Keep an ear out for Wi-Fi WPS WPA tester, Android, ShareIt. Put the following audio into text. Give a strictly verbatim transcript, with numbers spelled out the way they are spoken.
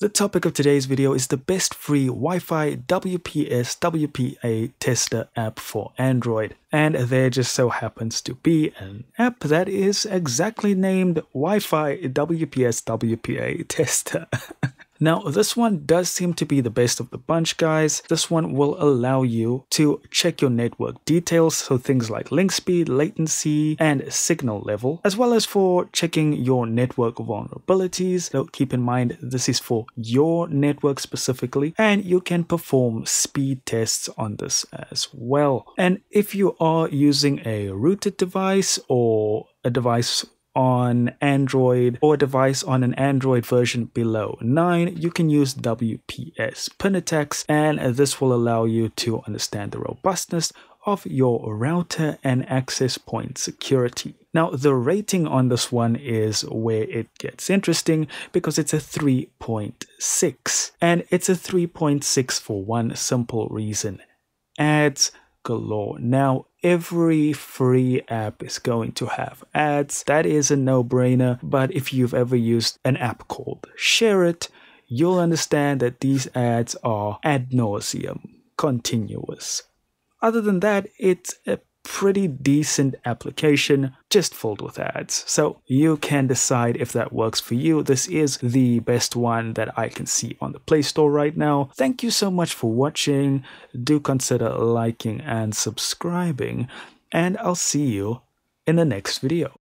The topic of today's video is the best free Wi-Fi W P S W P A tester app for Android. And there just so happens to be an app that is exactly named Wi-Fi W P S W P A tester. Now, this one does seem to be the best of the bunch, guys. This one will allow you to check your network details, so things like link speed, latency, and signal level, as well as for checking your network vulnerabilities. So keep in mind, this is for your network specifically, and you can perform speed tests on this as well. And if you are using a rooted device or a device on Android or a device on an Android version below nine, you can use W P S pin attacks, and this will allow you to understand the robustness of your router and access point security. Now, the rating on this one is where it gets interesting, because it's a three point six, and it's a three point six for one simple reason: ads galore. Now, every free app is going to have ads. That is a no-brainer. But if you've ever used an app called ShareIt, you'll understand that these ads are ad nauseum, continuous. Other than that, it's a pretty decent application, just filled with ads. So you can decide if that works for you. This is the best one that I can see on the Play Store right now. Thank you so much for watching. Do consider liking and subscribing, and I'll see you in the next video.